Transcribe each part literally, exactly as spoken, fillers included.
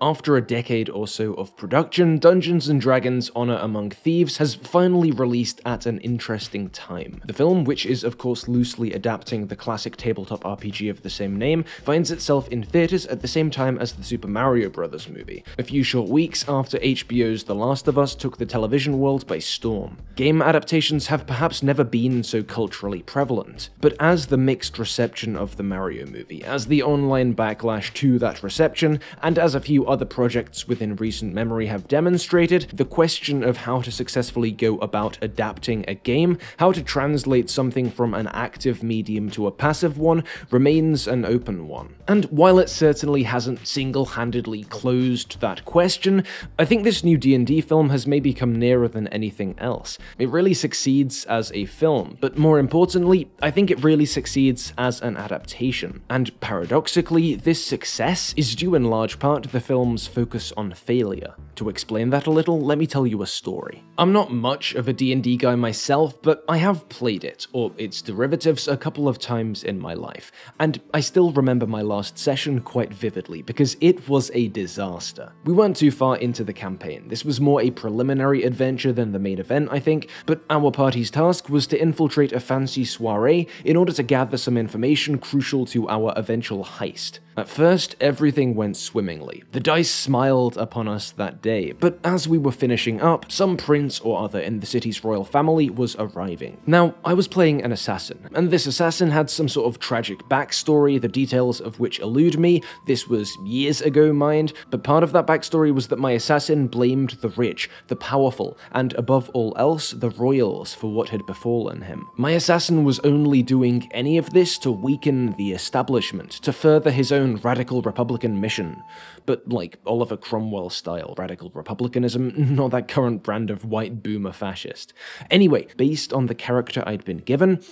After a decade or so of production, Dungeons and Dragons: Honor Among Thieves has finally released at an interesting time. The film, which is of course loosely adapting the classic tabletop R P G of the same name, finds itself in theaters at the same time as the Super Mario Bros. Movie, a few short weeks after H B O's The Last of Us took the television world by storm. Game adaptations have perhaps never been so culturally prevalent, but as the mixed reception of the Mario movie, as the online backlash to that reception, and as a few other projects within recent memory have demonstrated, the question of how to successfully go about adapting a game, how to translate something from an active medium to a passive one, remains an open one. And while it certainly hasn't single-handedly closed that question, I think this new D and D film has maybe come nearer than anything else. It really succeeds as a film, but more importantly, I think it really succeeds as an adaptation. And paradoxically, this success is due in large part to the film film's focus on failure. To explain that a little, let me tell you a story. I'm not much of a D and D guy myself, but I have played it, or its derivatives, a couple of times in my life, and I still remember my last session quite vividly, because it was a disaster. We weren't too far into the campaign. This was more a preliminary adventure than the main event, I think, but our party's task was to infiltrate a fancy soiree in order to gather some information crucial to our eventual heist. At first, everything went swimmingly. The dice smiled upon us that day, but as we were finishing up, some prince or other in the city's royal family was arriving. Now, I was playing an assassin, and this assassin had some sort of tragic backstory, the details of which elude me. This was years ago, mind, but part of that backstory was that my assassin blamed the rich, the powerful, and above all else, the royals for what had befallen him. My assassin was only doing any of this to weaken the establishment, to further his own radical Republican mission. But like Oliver Cromwell-style radical republicanism, not that current brand of white boomer fascist. Anyway, based on the character I'd been given,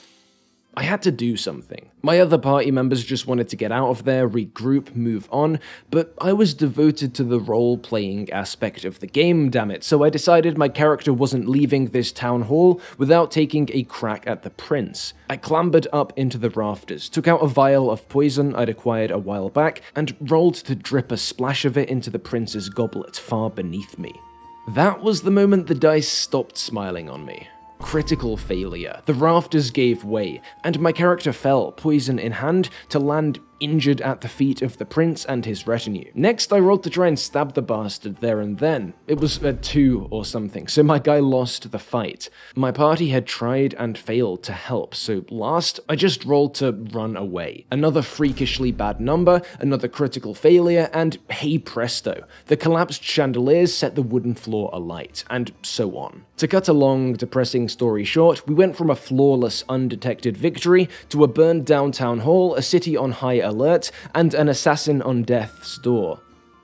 I had to do something. My other party members just wanted to get out of there, regroup, move on, but I was devoted to the role-playing aspect of the game, dammit, so I decided my character wasn't leaving this town hall without taking a crack at the prince. I clambered up into the rafters, took out a vial of poison I'd acquired a while back, and rolled to drip a splash of it into the prince's goblet far beneath me. That was the moment the dice stopped smiling on me. Critical failure. The rafters gave way, and my character fell, poison in hand, to land injured at the feet of the prince and his retinue. Next, I rolled to try and stab the bastard there and then. It was a two or something, so my guy lost the fight. My party had tried and failed to help, so last, I just rolled to run away. Another freakishly bad number, another critical failure, and hey presto, the collapsed chandeliers set the wooden floor alight, and so on. To cut a long, depressing story short, we went from a flawless, undetected victory to a burned down town hall, a city on high alert, and an assassin on death's door.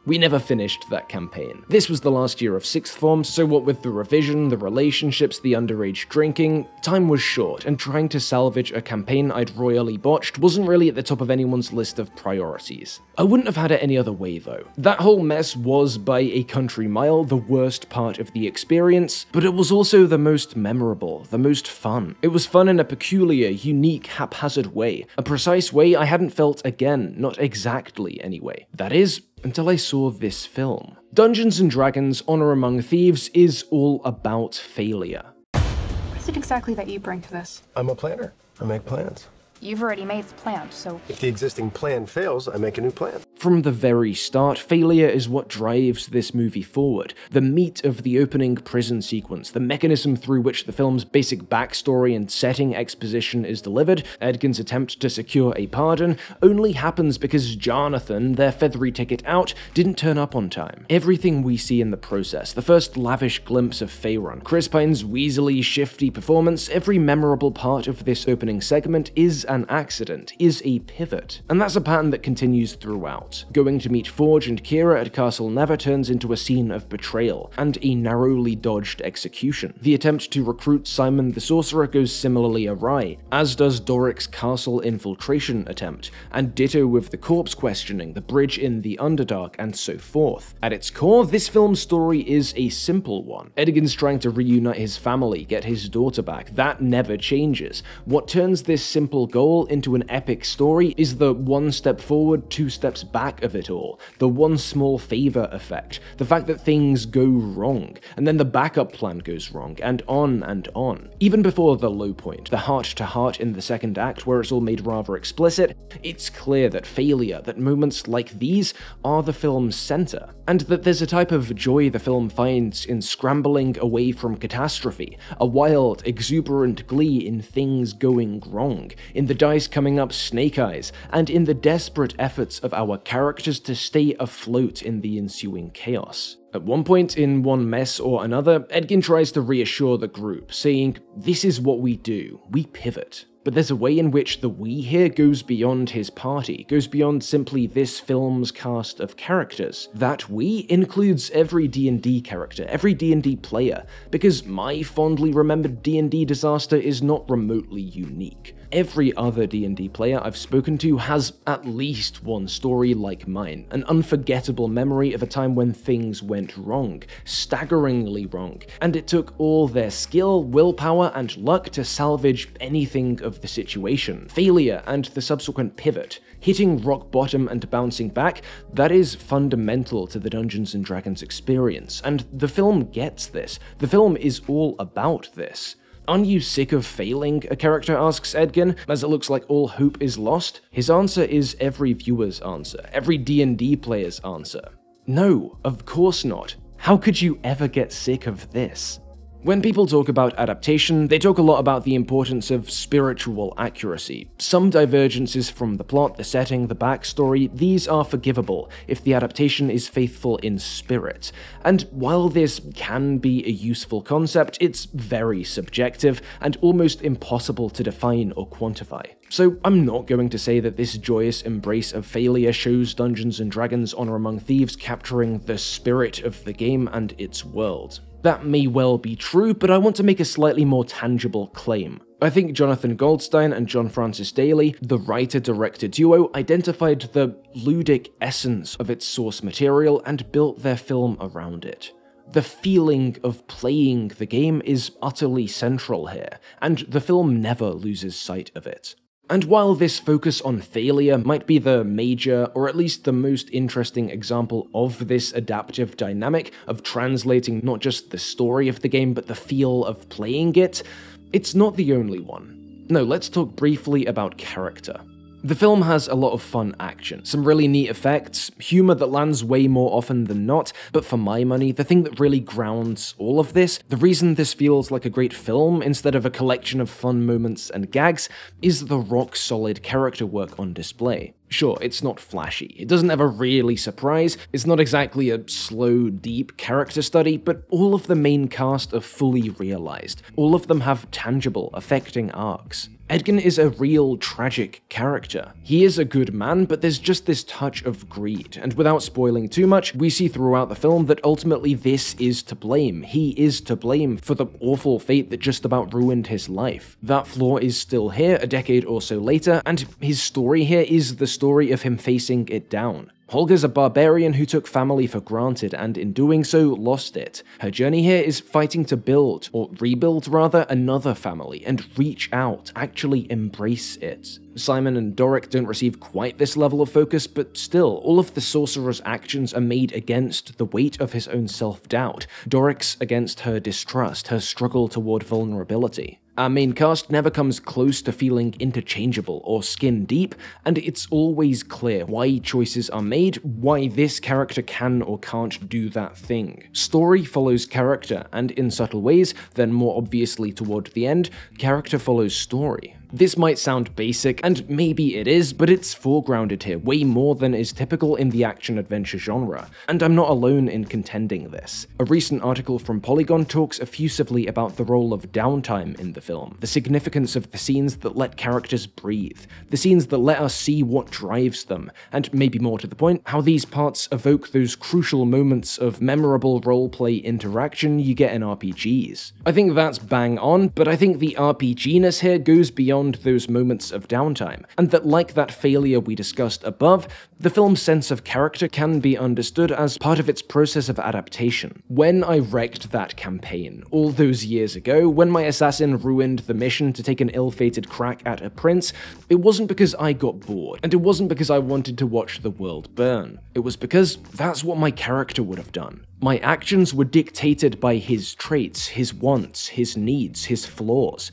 We never finished that campaign. This was the last year of sixth form, so what with the revision, the relationships, the underage drinking, time was short, and trying to salvage a campaign I'd royally botched wasn't really at the top of anyone's list of priorities. I wouldn't have had it any other way, though. That whole mess was, by a country mile, the worst part of the experience, but it was also the most memorable, the most fun. It was fun in a peculiar, unique, haphazard way, a precise way I hadn't felt again, not exactly anyway. That is, until I saw this film. Dungeons and Dragons: Honor Among Thieves is all about failure. What is it exactly that you bring to this? I'm a planner. I make plans. You've already made the plan, so... If the existing plan fails, I make a new plan. From the very start, failure is what drives this movie forward. The meat of the opening prison sequence, the mechanism through which the film's basic backstory and setting exposition is delivered, Edgin's attempt to secure a pardon, only happens because Jonathan, their feathery ticket out, didn't turn up on time. Everything we see in the process, the first lavish glimpse of Faerun, Chris Pine's weaselly, shifty performance, every memorable part of this opening segment is an accident, is a pivot. And that's a pattern that continues throughout. Going to meet Forge and Kira at Castle Never turns into a scene of betrayal, and a narrowly dodged execution. The attempt to recruit Simon the Sorcerer goes similarly awry, as does Doric's castle infiltration attempt, and ditto with the corpse questioning, the bridge in the Underdark, and so forth. At its core, this film's story is a simple one. Edgin's trying to reunite his family, get his daughter back. That never changes. What turns this simple goal into an epic story is the one step forward, two steps back back of it all, the one small favor effect, the fact that things go wrong, and then the backup plan goes wrong, and on and on. Even before the low point, the heart-to-heart in the second act where it's all made rather explicit, it's clear that failure, that moments like these are the film's center, and that there's a type of joy the film finds in scrambling away from catastrophe, a wild, exuberant glee in things going wrong, in the dice coming up snake eyes, and in the desperate efforts of our characters to stay afloat in the ensuing chaos. At one point, in one mess or another, Edgin tries to reassure the group, saying, "This is what we do, we pivot." But there's a way in which the we here goes beyond his party, goes beyond simply this film's cast of characters. That we includes every D and D character, every D and D player, because my fondly remembered D and D disaster is not remotely unique. Every other D and D player I've spoken to has at least one story like mine, an unforgettable memory of a time when things went wrong, staggeringly wrong, and it took all their skill, willpower, and luck to salvage anything of the situation. Failure and the subsequent pivot, hitting rock bottom and bouncing back, that is fundamental to the Dungeons and Dragons experience, and the film gets this. The film is all about this. "Aren't you sick of failing?" a character asks Edgin, as it looks like all hope is lost. His answer is every viewer's answer, every D and D player's answer. No, of course not. How could you ever get sick of this? When people talk about adaptation, they talk a lot about the importance of spiritual accuracy. Some divergences from the plot, the setting, the backstory, these are forgivable if the adaptation is faithful in spirit. And while this can be a useful concept, it's very subjective and almost impossible to define or quantify. So I'm not going to say that this joyous embrace of failure shows Dungeons and Dragons Honor Among Thieves capturing the spirit of the game and its world. That may well be true, but I want to make a slightly more tangible claim. I think Jonathan Goldstein and John Francis Daley, the writer-director duo, identified the ludic essence of its source material and built their film around it. The feeling of playing the game is utterly central here, and the film never loses sight of it. And while this focus on failure might be the major, or at least the most interesting example of this adaptive dynamic of translating not just the story of the game but the feel of playing it, it's not the only one. No, let's talk briefly about character. The film has a lot of fun action, some really neat effects, humor that lands way more often than not, but for my money, the thing that really grounds all of this, the reason this feels like a great film instead of a collection of fun moments and gags, is the rock-solid character work on display. Sure, it's not flashy, it doesn't ever really surprise, it's not exactly a slow, deep character study, but all of the main cast are fully realized. All of them have tangible, affecting arcs. Edgin is a real tragic character. He is a good man, but there's just this touch of greed, and without spoiling too much, we see throughout the film that ultimately this is to blame. He is to blame for the awful fate that just about ruined his life. That flaw is still here a decade or so later, and his story here is the story of him facing it down. Holga's a barbarian who took family for granted and in doing so lost it. Her journey here is fighting to build, or rebuild rather, another family and reach out, actually embrace it. Simon and Doric don't receive quite this level of focus, but still, all of the sorcerer's actions are made against the weight of his own self-doubt, Doric's against her distrust, her struggle toward vulnerability. Our main cast never comes close to feeling interchangeable or skin deep, and it's always clear why choices are made, why this character can or can't do that thing. Story follows character, and in subtle ways, then more obviously toward the end, character follows story. This might sound basic, and maybe it is, but it's foregrounded here way more than is typical in the action-adventure genre, and I'm not alone in contending this. A recent article from Polygon talks effusively about the role of downtime in the film, the significance of the scenes that let characters breathe, the scenes that let us see what drives them, and maybe more to the point, how these parts evoke those crucial moments of memorable roleplay interaction you get in R P Gs. I think that's bang on, but I think the R P G-ness here goes beyond beyond those moments of downtime, and that like that failure we discussed above, the film's sense of character can be understood as part of its process of adaptation. When I wrecked that campaign, all those years ago, when my assassin ruined the mission to take an ill-fated crack at a prince, it wasn't because I got bored, and it wasn't because I wanted to watch the world burn. It was because that's what my character would have done. My actions were dictated by his traits, his wants, his needs, his flaws.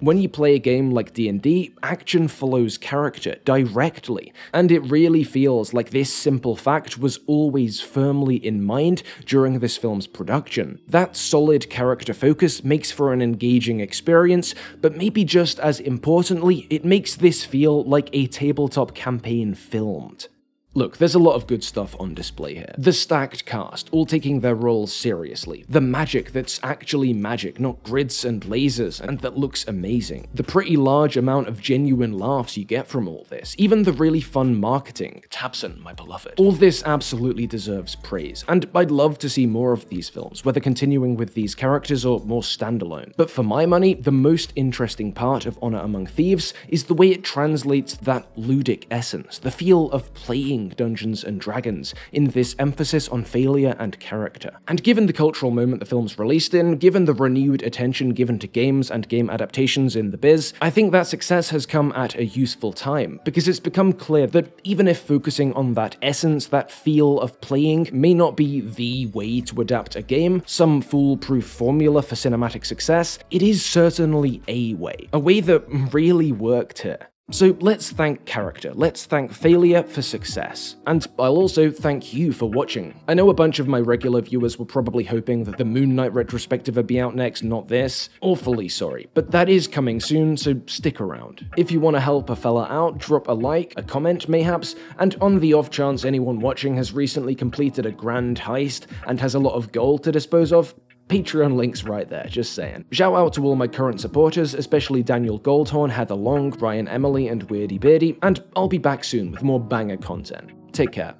When you play a game like D and D, action follows character directly, and it really feels like this simple fact was always firmly in mind during this film's production. That solid character focus makes for an engaging experience, but maybe just as importantly, it makes this feel like a tabletop campaign filmed. Look, there's a lot of good stuff on display here. The stacked cast, all taking their roles seriously. The magic that's actually magic, not grids and lasers, and that looks amazing. The pretty large amount of genuine laughs you get from all this. Even the really fun marketing. Tabson, my beloved. All this absolutely deserves praise, and I'd love to see more of these films, whether continuing with these characters or more standalone. But for my money, the most interesting part of Honor Among Thieves is the way it translates that ludic essence, the feel of playing Dungeons and Dragons, in this emphasis on failure and character. And given the cultural moment the film's released in, given the renewed attention given to games and game adaptations in the biz, I think that success has come at a useful time, because it's become clear that even if focusing on that essence, that feel of playing, may not be the way to adapt a game, some foolproof formula for cinematic success, it is certainly a way. A way that really worked here. So let's thank character, let's thank failure for success. And I'll also thank you for watching. I know a bunch of my regular viewers were probably hoping that the Moon Knight retrospective would be out next, not this. Awfully sorry, but that is coming soon, so stick around. If you want to help a fella out, drop a like, a comment mayhaps, and on the off chance anyone watching has recently completed a grand heist and has a lot of gold to dispose of, Patreon link's right there, just saying. Shout out to all my current supporters, especially Daniel Goldhorn, Heather Long, Ryan Emily, and Weirdy Beardy, and I'll be back soon with more banger content. Take care.